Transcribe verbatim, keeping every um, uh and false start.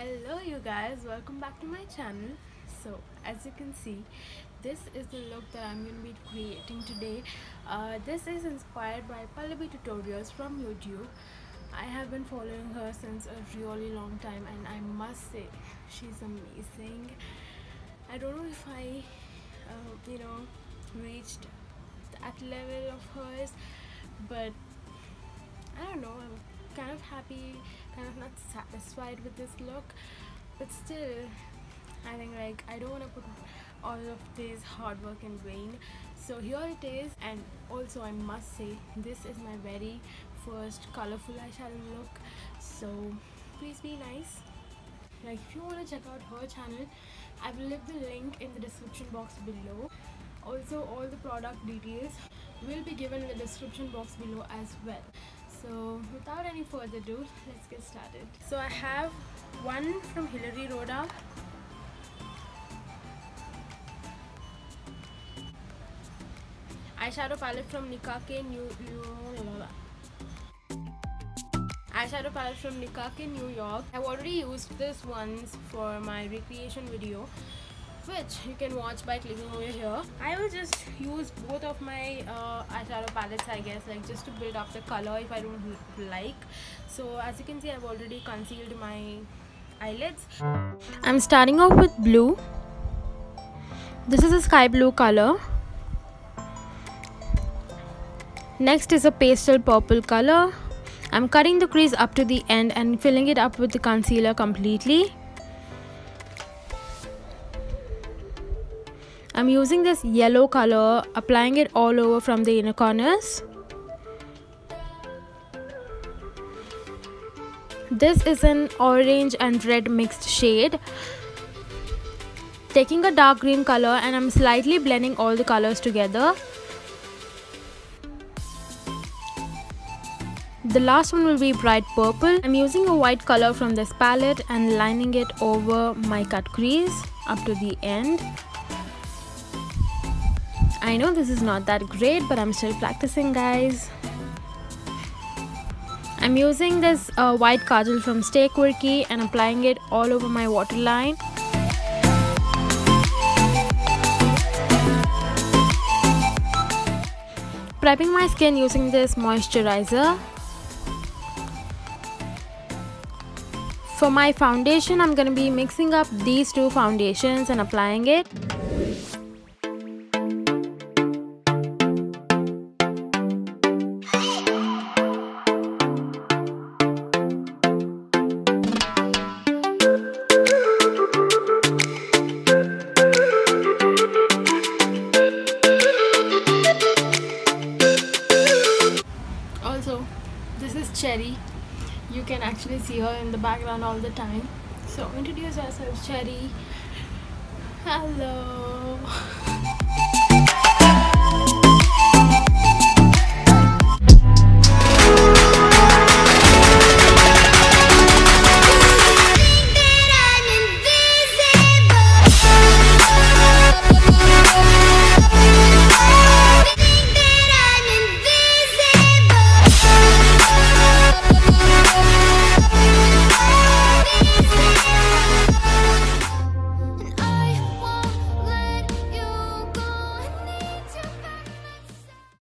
Hello you guys, welcome back to my channel. So as you can see, this is the look that I'm going to be creating today. Uh, this is inspired by Pallabi Tutorials from YouTube. I have been following her since a really long time and I must say she's amazing. I don't know if I uh, you know reached that level of hers, but I don't know, I'm kind of happy, kind of not satisfied with this look, but still I think like I don't want to put all of this hard work in vain. So here it is. And also I must say this is my very first colorful eyeshadow look, so please be nice. Like, if you want to check out her channel, I will leave the link in the description box below. Also, all the product details will be given in the description box below as well. So without any further ado, let's get started. So I have one from Hilary Rhoda. Eyeshadow palette from Nicka K New York. Eyeshadow palette from Nicka K New York. I've already used this once for my recreation video, which you can watch by clicking over here. I will just use both of my uh, eyeshadow palettes, I guess, like just to build up the color if I don't like. So as you can see, I've already concealed my eyelids. I'm starting off with blue. This is a sky blue color. Next is a pastel purple color. I'm cutting the crease up to the end and filling it up with the concealer completely. I'm using this yellow color, applying it all over from the inner corners. This is an orange and red mixed shade. Taking a dark green color and I'm slightly blending all the colors together. The last one will be bright purple. I'm using a white color from this palette and lining it over my cut crease up to the end. I know this is not that great, but I'm still practicing, guys. I'm using this uh, white kajal from Stay Quirky and applying it all over my waterline. Prepping my skin using this moisturizer. For my foundation, I'm going to be mixing up these two foundations and applying it. This is Cherry. You can actually see her in the background all the time. So introduce yourself, Cherry. Hello.